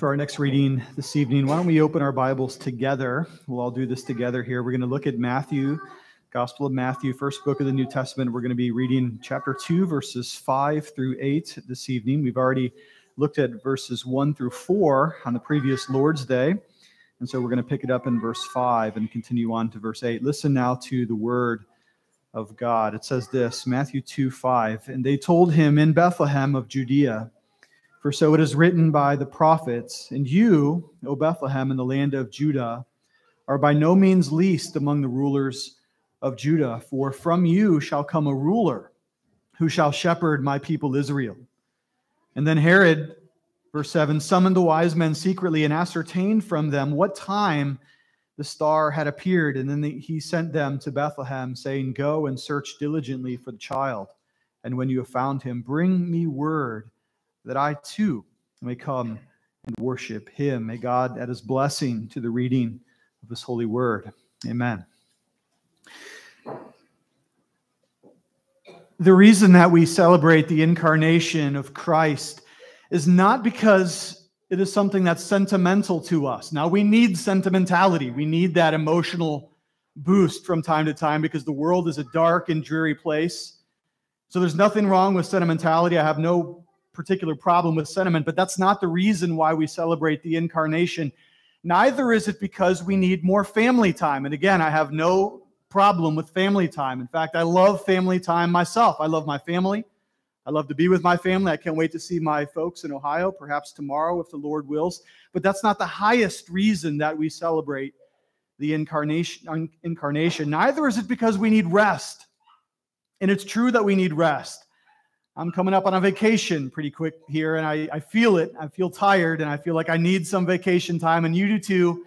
For our next reading this evening, why don't we open our Bibles together? We'll all do this together here. We're going to look at Matthew, Gospel of Matthew, first book of the New Testament. We're going to be reading chapter 2, verses 5 through 8 this evening. We've already looked at verses 1 through 4 on the previous Lord's Day, and so we're going to pick it up in verse 5 and continue on to verse 8. Listen now to the word of God. It says this, Matthew 2, 5, "And they told him, in Bethlehem of Judea, for so it is written by the prophets, and you, O Bethlehem, in the land of Judah, are by no means least among the rulers of Judah. For from you shall come a ruler who shall shepherd my people Israel." And then Herod, verse 7, "summoned the wise men secretly and ascertained from them what time the star had appeared. And then he sent them to Bethlehem, saying, 'Go and search diligently for the child. And when you have found him, bring me word, that I too may come and worship him.'" May God add his blessing to the reading of his holy word. Amen. The reason that we celebrate the incarnation of Christ is not because it is something that's sentimental to us. Now, we need sentimentality. We need that emotional boost from time to time because the world is a dark and dreary place. So there's nothing wrong with sentimentality. I have no particular problem with sentiment, but that's not the reason why we celebrate the incarnation. Neither is it because we need more family time. And again, I have no problem with family time. In fact, I love family time myself. I love my family. I love to be with my family. I can't wait to see my folks in Ohio, perhaps tomorrow if the Lord wills. But that's not the highest reason that we celebrate the incarnation. Neither is it because we need rest. And it's true that we need rest. I'm coming up on a vacation pretty quick here, and I feel it. I feel tired, and I feel like I need some vacation time, and you do too.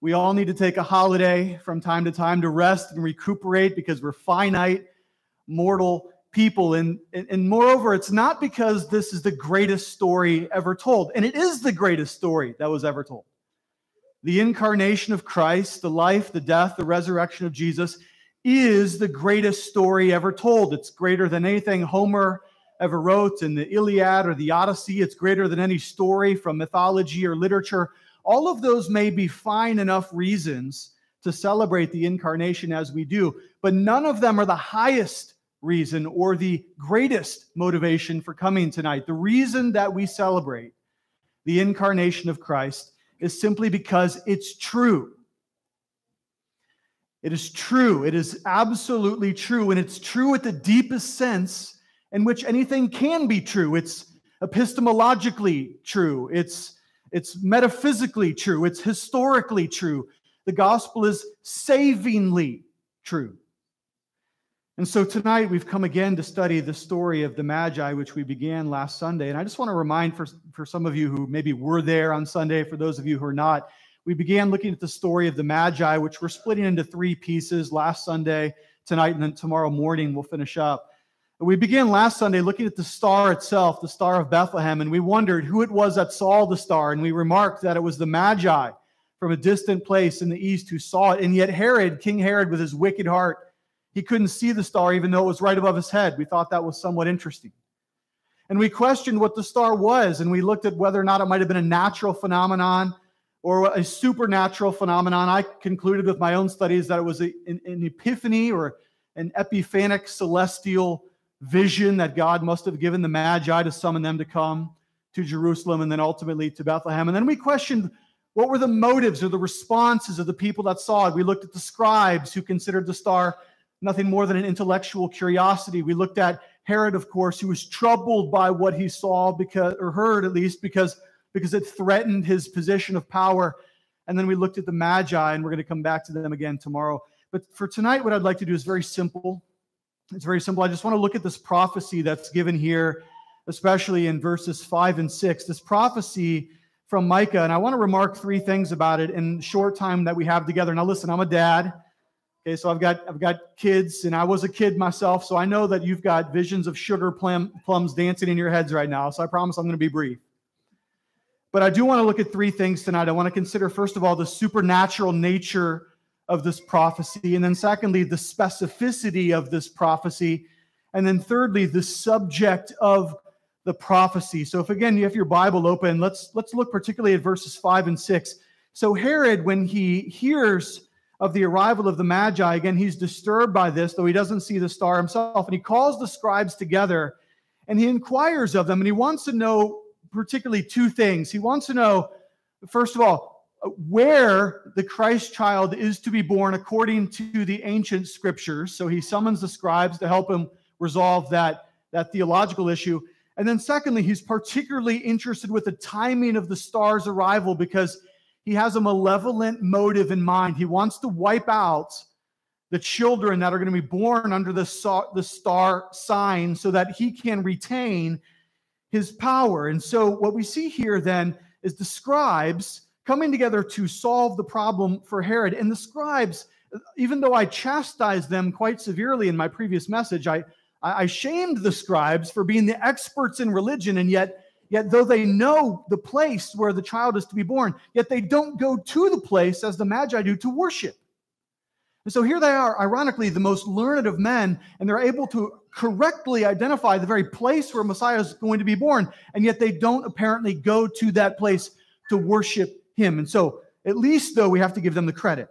We all need to take a holiday from time to time to rest and recuperate because we're finite, mortal people. And moreover, it's not because this is the greatest story ever told, and it is the greatest story that was ever told. The incarnation of Christ, the life, the death, the resurrection of Jesus is the greatest story ever told. It's greater than anything Homer ever wrote in the Iliad or the Odyssey. It's greater than any story from mythology or literature. All of those may be fine enough reasons to celebrate the incarnation as we do, but none of them are the highest reason or the greatest motivation for coming tonight. The reason that we celebrate the incarnation of Christ is simply because it's true. It is true. It is absolutely true, and it's true at the deepest sense in which anything can be true. It's epistemologically true. It's metaphysically true. It's historically true. The gospel is savingly true. And so tonight we've come again to study the story of the Magi, which we began last Sunday. And I just want to remind for some of you who maybe were there on Sunday, for those of you who are not, we began looking at the story of the Magi, which we're splitting into three pieces last Sunday, tonight, and then tomorrow morning we'll finish up. We began last Sunday looking at the star itself, the Star of Bethlehem, and we wondered who it was that saw the star, and we remarked that it was the Magi from a distant place in the east who saw it, and yet Herod, King Herod, with his wicked heart, he couldn't see the star even though it was right above his head. We thought that was somewhat interesting. And we questioned what the star was, and we looked at whether or not it might have been a natural phenomenon or a supernatural phenomenon. I concluded with my own studies that it was an epiphany or an epiphanic celestial vision that God must have given the Magi to summon them to come to Jerusalem and then ultimately to Bethlehem. And then we questioned what were the motives or the responses of the people that saw it. We looked at the scribes who considered the star nothing more than an intellectual curiosity. We looked at Herod, of course, who was troubled by what he saw or heard because it threatened his position of power. And then we looked at the Magi, and we're going to come back to them again tomorrow. But for tonight, what I'd like to do is very simple. It's very simple. I just want to look at this prophecy that's given here, especially in verses 5 and 6, this prophecy from Micah. And I want to remark three things about it in the short time that we have together. Now, listen, I'm a dad. Okay, so I've got kids, and I was a kid myself, so I know that you've got visions of sugar plums dancing in your heads right now, so I promise I'm going to be brief. But I do want to look at three things tonight. I want to consider, first of all, the supernatural nature of this prophecy, and then secondly, the specificity of this prophecy, and then thirdly, the subject of the prophecy. So if, again, you have your Bible open, let's look particularly at verses 5 and 6. So Herod, when he hears of the arrival of the Magi, again, he's disturbed by this, though he doesn't see the star himself. And he calls the scribes together, and he inquires of them, and he wants to know particularly two things. He wants to know, first of all, where the Christ child is to be born according to the ancient scriptures. So he summons the scribes to help him resolve that theological issue. And then secondly, he's particularly interested with the timing of the star's arrival, because he has a malevolent motive in mind. He wants to wipe out the children that are going to be born under the star sign so that he can retain his power. And so what we see here then is the scribes coming together to solve the problem for Herod. And the scribes, even though I chastised them quite severely in my previous message, I shamed the scribes for being the experts in religion, and yet though they know the place where the child is to be born, yet they don't go to the place as the Magi do to worship. And so here they are, ironically, the most learned of men, and they're able to correctly identify the very place where Messiah is going to be born, and yet they don't apparently go to that place to worship him. And so at least, though, we have to give them the credit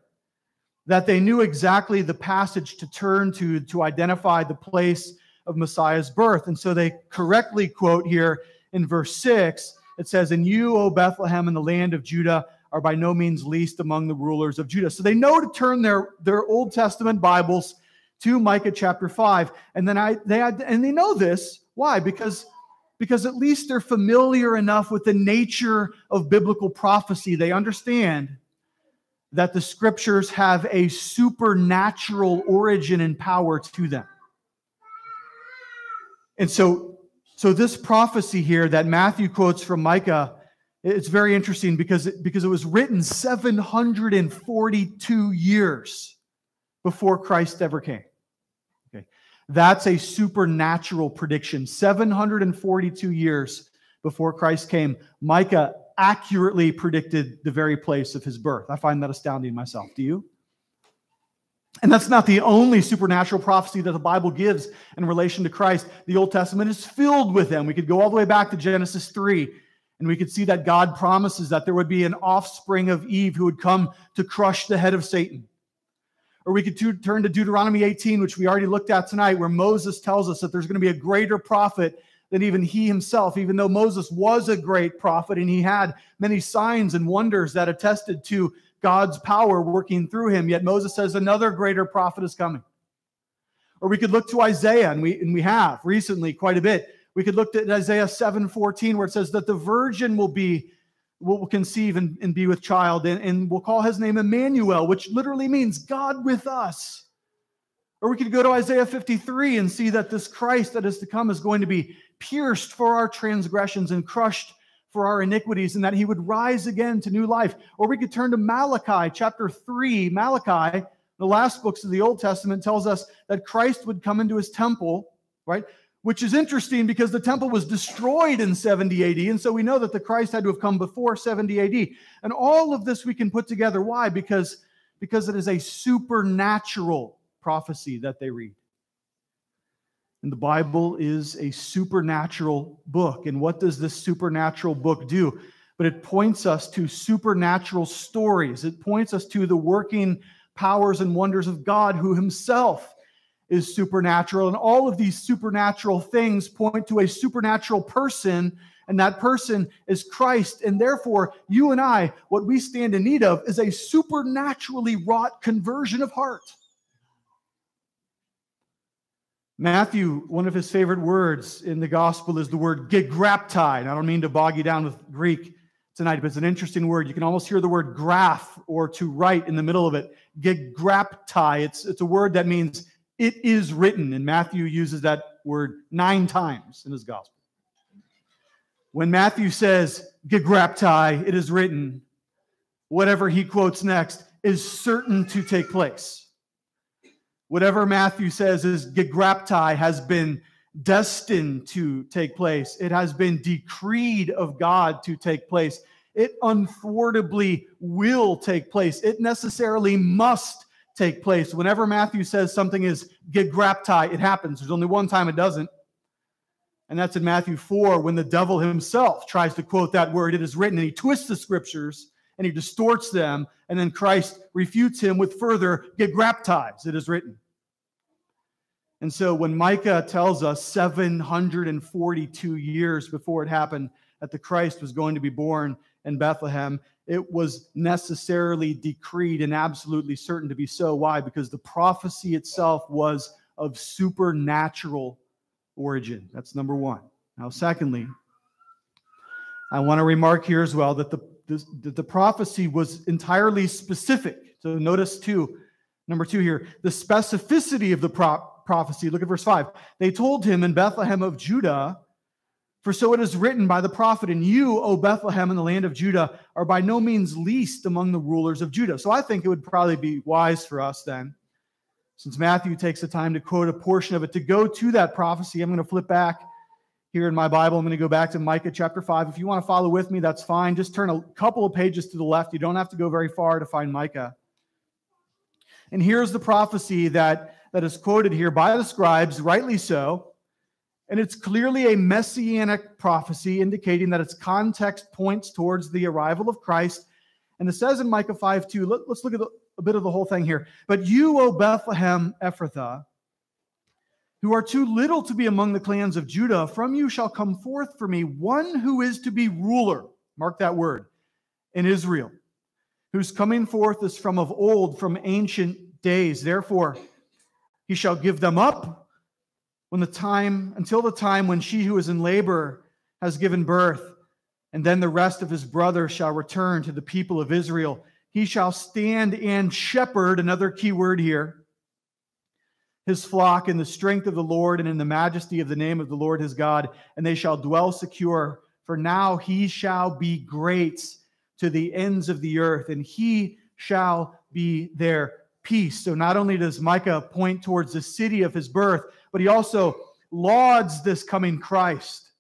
that they knew exactly the passage to turn to identify the place of Messiah's birth. And so they correctly quote here in verse 6, it says, "And you, O Bethlehem, in the land of Judah, are by no means least among the rulers of Judah." So they know to turn their Old Testament Bibles to Micah chapter 5. And then they know this. Why? Because at least they're familiar enough with the nature of biblical prophecy. They understand that the scriptures have a supernatural origin and power to them. And so this prophecy here that Matthew quotes from Micah, it's very interesting because it was written 742 years before Christ ever came. Okay. That's a supernatural prediction. 742 years before Christ came, Micah accurately predicted the very place of his birth. I find that astounding myself. Do you? And that's not the only supernatural prophecy that the Bible gives in relation to Christ. The Old Testament is filled with them. We could go all the way back to Genesis 3, and we could see that God promises that there would be an offspring of Eve who would come to crush the head of Satan. Or we could turn to Deuteronomy 18, which we already looked at tonight, where Moses tells us that there's going to be a greater prophet than even he himself, even though Moses was a great prophet and he had many signs and wonders that attested to God's power working through him, yet Moses says another greater prophet is coming. Or we could look to Isaiah, and we have recently quite a bit. We could look at Isaiah 7:14, where it says that the virgin will conceive and be with child, and we'll call his name Emmanuel, which literally means God with us. Or we could go to Isaiah 53 and see that this Christ that is to come is going to be pierced for our transgressions and crushed for our iniquities, and that he would rise again to new life. Or we could turn to Malachi chapter 3. Malachi, the last books of the Old Testament, tells us that Christ would come into his temple, right? Which is interesting because the temple was destroyed in 70 AD, and so we know that the Christ had to have come before 70 AD. And all of this we can put together. Why? Because it is a supernatural prophecy that they read. And the Bible is a supernatural book. And what does this supernatural book do? But it points us to supernatural stories. It points us to the working powers and wonders of God, who himself is supernatural. And all of these supernatural things point to a supernatural person, and that person is Christ. And therefore, you and I, what we stand in need of is a supernaturally wrought conversion of heart. Matthew, one of his favorite words in the gospel is the word gegraptai. And I don't mean to bog you down with Greek tonight, but it's an interesting word. You can almost hear the word graph or to write in the middle of it. Gegraptai. It's a word that means "it is written." And Matthew uses that word 9 times in his gospel. When Matthew says gegraptai, it is written, whatever he quotes next is certain to take place. Whatever Matthew says is gegraptai has been destined to take place. It has been decreed of God to take place. It unthwartably will take place. It necessarily must take place. Whenever Matthew says something is gegraptai, it happens. There's only one time it doesn't. And that's in Matthew 4, when the devil himself tries to quote that word, it is written, and he twists the scriptures and he distorts them. And then Christ refutes him with further gegraptai, it is written. And so when Micah tells us 742 years before it happened that the Christ was going to be born in Bethlehem, it was necessarily decreed and absolutely certain to be so. Why? Because the prophecy itself was of supernatural origin. That's number one. Now, secondly, I want to remark here as well that the prophecy was entirely specific. So notice number two here, the specificity of the prophecy. Look at verse 5. They told him in Bethlehem of Judah, for so it is written by the prophet, and you, O Bethlehem, in the land of Judah, are by no means least among the rulers of Judah. So I think it would probably be wise for us then, since Matthew takes the time to quote a portion of it, to go to that prophecy. I'm going to flip back here in my Bible. I'm going to go back to Micah chapter 5. If you want to follow with me, that's fine. Just turn a couple of pages to the left. You don't have to go very far to find Micah. And here's the prophecy that is quoted here by the scribes, rightly so. And it's clearly a messianic prophecy indicating that its context points towards the arrival of Christ. And it says in Micah 5:2, let's look at a bit of the whole thing here. But you, O Bethlehem Ephrathah, who are too little to be among the clans of Judah, from you shall come forth for me one who is to be ruler, mark that word, in Israel, whose coming forth is from of old, from ancient days. Therefore, he shall give them up until the time when she who is in labor has given birth, and then the rest of his brothers shall return to the people of Israel. He shall stand and shepherd, another key word here, his flock in the strength of the Lord and in the majesty of the name of the Lord his God, and they shall dwell secure. For now he shall be great to the ends of the earth, and he shall be their peace. So not only does Micah point towards the city of his birth, but he also lauds this coming Christ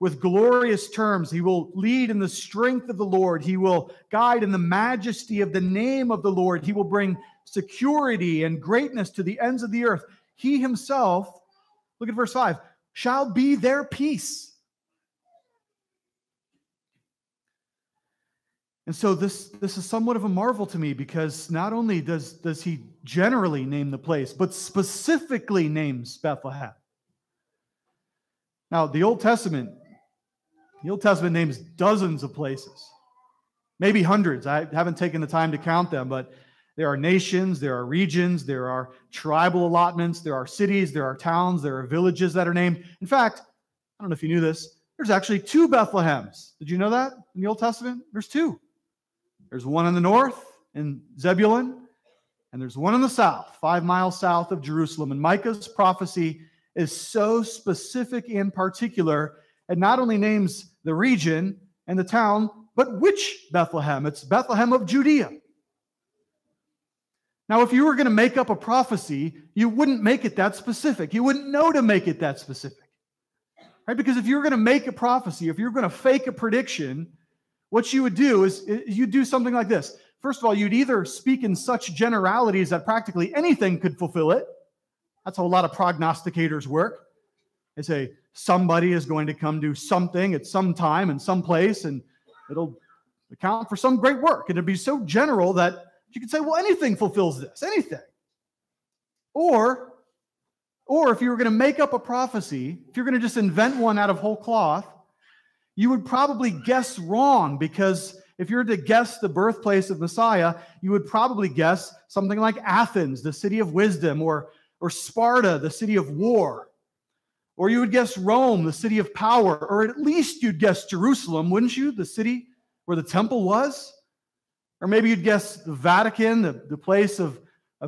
with glorious terms. He will lead in the strength of the Lord. He will guide in the majesty of the name of the Lord. He will bring security and greatness to the ends of the earth. He himself, look at verse 5, shall be their peace. And so this is somewhat of a marvel to me, because not only does he generally name the place, but specifically names Bethlehem. Now, the Old Testament names dozens of places, maybe hundreds. I haven't taken the time to count them, but there are nations, there are regions, there are tribal allotments, there are cities, there are towns, there are villages that are named. In fact, I don't know if you knew this, there's actually two Bethlehems. Did you know that in the Old Testament? There's two. There's one in the north in Zebulun, and there's one in the south, 5 miles south of Jerusalem. And Micah's prophecy is so specific and particular, it not only names the region and the town, but which Bethlehem? It's Bethlehem of Judea. Now, if you were going to make up a prophecy, you wouldn't make it that specific. You wouldn't know to make it that specific. Right? Because if you're going to make a prophecy, if you're going to fake a prediction, what you would do is you'd do something like this. First of all, you'd either speak in such generalities that practically anything could fulfill it. That's how a lot of prognosticators work. They say somebody is going to come do something at some time in some place, and it'll account for some great work. And it'd be so general that you could say, well, anything fulfills this, anything. Or if you were going to make up a prophecy, if you're going to just invent one out of whole cloth, you would probably guess wrong, because if you're to guess the birthplace of Messiah, you would probably guess something like Athens, the city of wisdom, or Sparta, the city of war. Or you would guess Rome, the city of power, or at least you'd guess Jerusalem, wouldn't you? The city where the temple was. Or maybe you'd guess the Vatican, the place of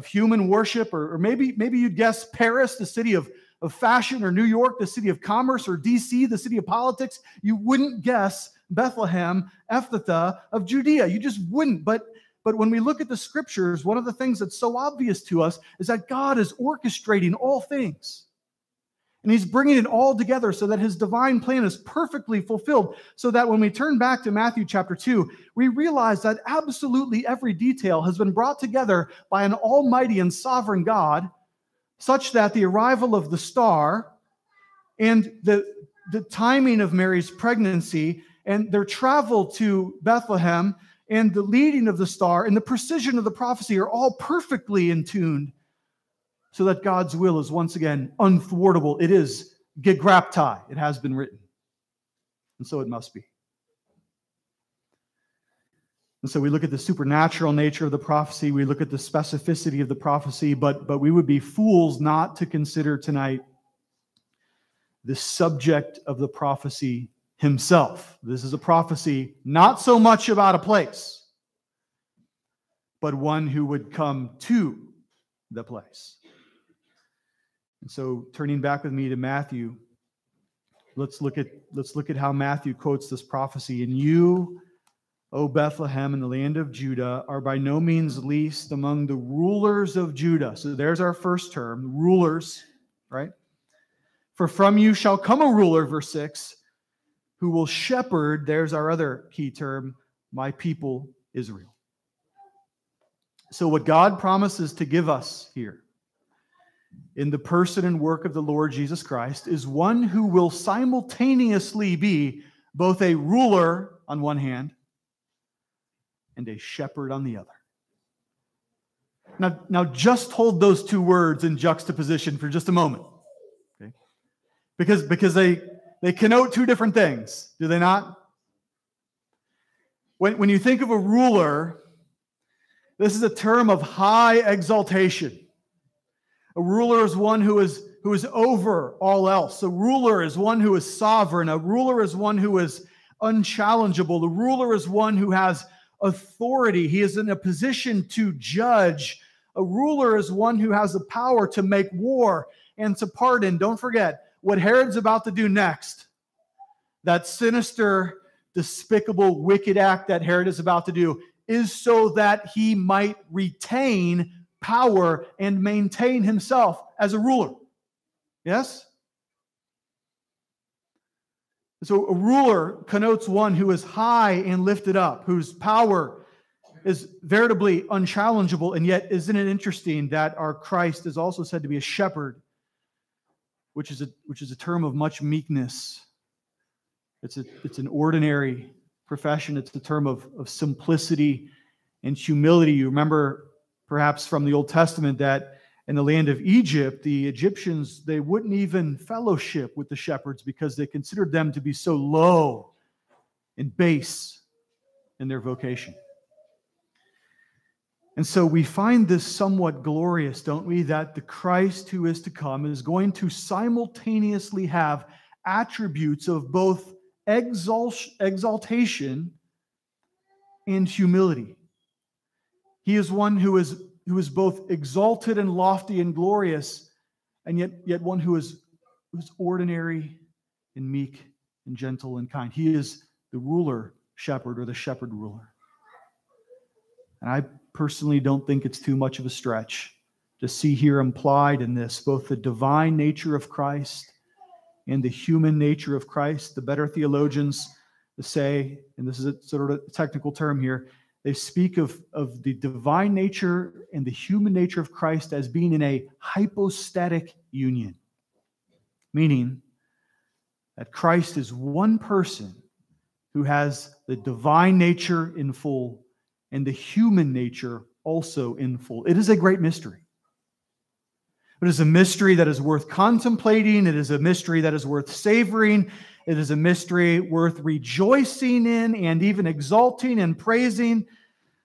human worship, or maybe you'd guess Paris, the city of fashion, or New York, the city of commerce, or D.C., the city of politics. You wouldn't guess Bethlehem Ephrathah of Judea. You just wouldn't. But when we look at the scriptures, one of the things that's so obvious to us is that God is orchestrating all things. And he's bringing it all together so that his divine plan is perfectly fulfilled, so that when we turn back to Matthew chapter 2, we realize that absolutely every detail has been brought together by an almighty and sovereign God, such that the arrival of the star and the the timing of Mary's pregnancy and their travel to Bethlehem and the leading of the star and the precision of the prophecy are all perfectly in tune so that God's will is once again unthwartable. It is gegraptai. It has been written. And so it must be. And so we look at the supernatural nature of the prophecy. We look at the specificity of the prophecy, but we would be fools not to consider tonight the subject of the prophecy himself. This is a prophecy not so much about a place, but one who would come to the place. And so turning back with me to Matthew, let's look at how Matthew quotes this prophecy. And you, O Bethlehem, in the land of Judah, are by no means least among the rulers of Judah. So there's our first term, rulers, right? For from you shall come a ruler, verse 6, who will shepherd, there's our other key term, my people Israel. So what God promises to give us here in the person and work of the Lord Jesus Christ is one who will simultaneously be both a ruler on one hand and a shepherd on the other. Now just hold those two words in juxtaposition for just a moment. Okay? Because they connote two different things, do they not? When you think of a ruler, this is a term of high exaltation. A ruler is one who is over all else. A ruler is one who is sovereign. A ruler is one who is unchallengeable. The ruler is one who has authority. He is in a position to judge. A ruler is one who has the power to make war and to pardon. Don't forget what Herod's about to do next. That sinister, despicable, wicked act that Herod is about to do is so that he might retain power and maintain himself as a ruler. Yes? So a ruler connotes one who is high and lifted up, whose power is veritably unchallengeable. And yet, isn't it interesting that our Christ is also said to be a shepherd, which is a term of much meekness. It's an ordinary profession. It's the term of simplicity and humility. You remember perhaps from the Old Testament that in the land of Egypt, the Egyptians, they wouldn't even fellowship with the shepherds because they considered them to be so low and base in their vocation. And so we find this somewhat glorious, don't we, that the Christ who is to come is going to simultaneously have attributes of both exaltation and humility. He is one who is both exalted and lofty and glorious, and yet one who is ordinary and meek and gentle and kind. He is the ruler shepherd, or the shepherd ruler. And I personally don't think it's too much of a stretch to see here implied in this both the divine nature of Christ and the human nature of Christ. The better theologians say, and this is a sort of a technical term here, they speak of the divine nature and the human nature of Christ as being in a hypostatic union, meaning that Christ is one person who has the divine nature in full and the human nature also in full. It is a great mystery. It is a mystery that is worth contemplating. It is a mystery that is worth savoring. It is a mystery worth rejoicing in and even exalting and praising,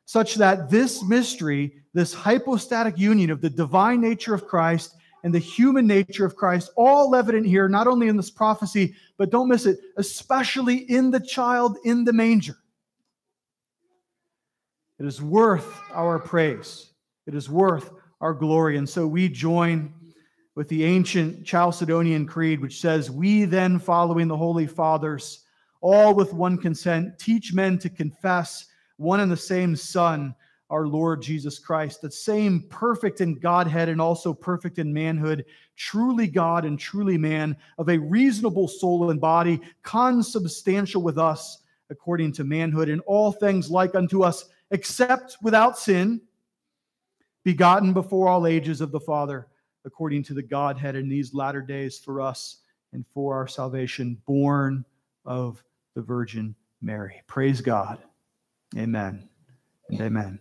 such that this mystery, this hypostatic union of the divine nature of Christ and the human nature of Christ, all evident here, not only in this prophecy, but don't miss it, especially in the child in the manger. It is worth our praise. It is worth our glory. And so we join with the ancient Chalcedonian Creed, which says, "We then, following the Holy Fathers, all with one consent, teach men to confess one and the same Son, our Lord Jesus Christ, the same perfect in Godhead and also perfect in manhood, truly God and truly man, of a reasonable soul and body, consubstantial with us according to manhood, in all things like unto us, except without sin, begotten before all ages of the Father, according to the Godhead in these latter days for us and for our salvation, born of the Virgin Mary. Praise God. Amen and amen.